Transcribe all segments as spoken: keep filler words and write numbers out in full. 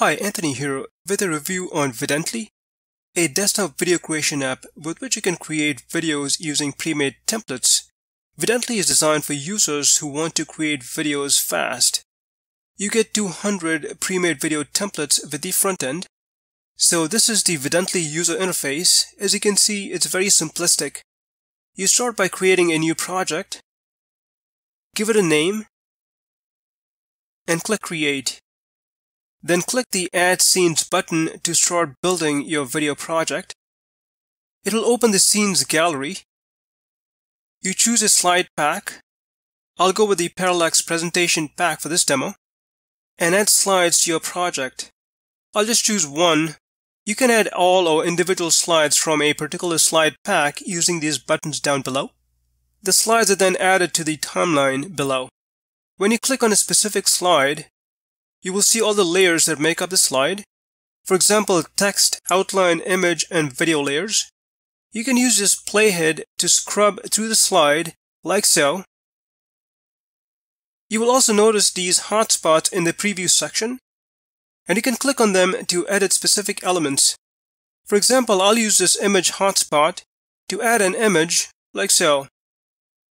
Hi, Anthony here with a review on Vidently, a desktop video creation app with which you can create videos using pre-made templates. Vidently is designed for users who want to create videos fast. You get two hundred pre-made video templates with the front end. So this is the Vidently user interface. As you can see, it's very simplistic. You start by creating a new project, give it a name, and click Create. Then click the Add Scenes button to start building your video project. It'll open the Scenes gallery. You choose a slide pack. I'll go with the Parallax Presentation pack for this demo. And add slides to your project. I'll just choose one. You can add all or individual slides from a particular slide pack using these buttons down below. The slides are then added to the timeline below. When you click on a specific slide, you will see all the layers that make up the slide. For example, text, outline, image, and video layers. You can use this playhead to scrub through the slide, like so. You will also notice these hotspots in the preview section, and you can click on them to edit specific elements. For example, I'll use this image hotspot to add an image, like so.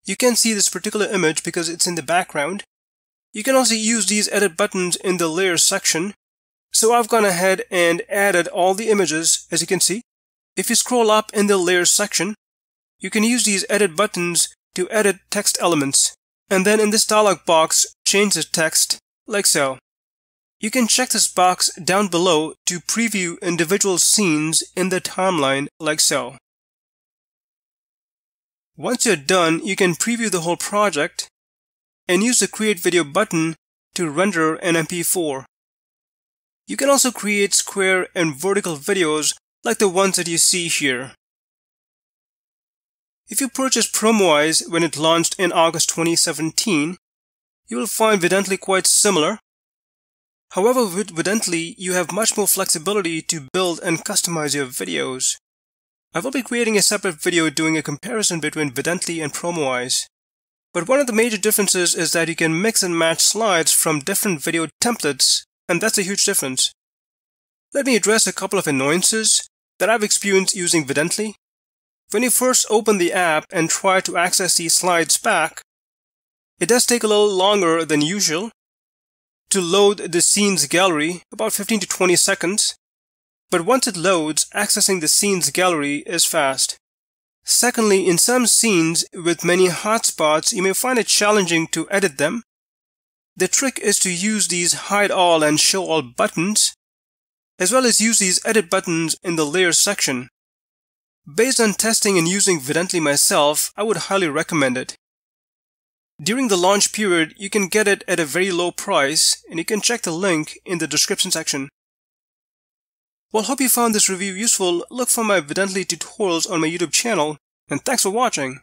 You can see this particular image because it's in the background. You can also use these edit buttons in the layers section. So I've gone ahead and added all the images, as you can see. If you scroll up in the layers section, you can use these edit buttons to edit text elements. And then in this dialog box, change the text, like so. You can check this box down below to preview individual scenes in the timeline, like so. Once you're done, you can preview the whole project and use the Create Video button to render an M P four. You can also create square and vertical videos like the ones that you see here. If you purchased Promoyze when it launched in August twenty seventeen, you will find Vidently quite similar. However, with Vidently, you have much more flexibility to build and customize your videos. I will be creating a separate video doing a comparison between Vidently and Promoyze. But one of the major differences is that you can mix and match slides from different video templates, and that's a huge difference. Let me address a couple of annoyances that I've experienced using Vidently. When you first open the app and try to access the slides pack, it does take a little longer than usual to load the scenes gallery, about fifteen to twenty seconds. But once it loads, accessing the scenes gallery is fast. Secondly, in some scenes with many hotspots, you may find it challenging to edit them. The trick is to use these Hide All and Show All buttons, as well as use these edit buttons in the Layers section. Based on testing and using Vidently myself, I would highly recommend it. During the launch period, you can get it at a very low price, and you can check the link in the description section. Well, hope you found this review useful. Look for my Vidently tutorials on my YouTube channel, and thanks for watching.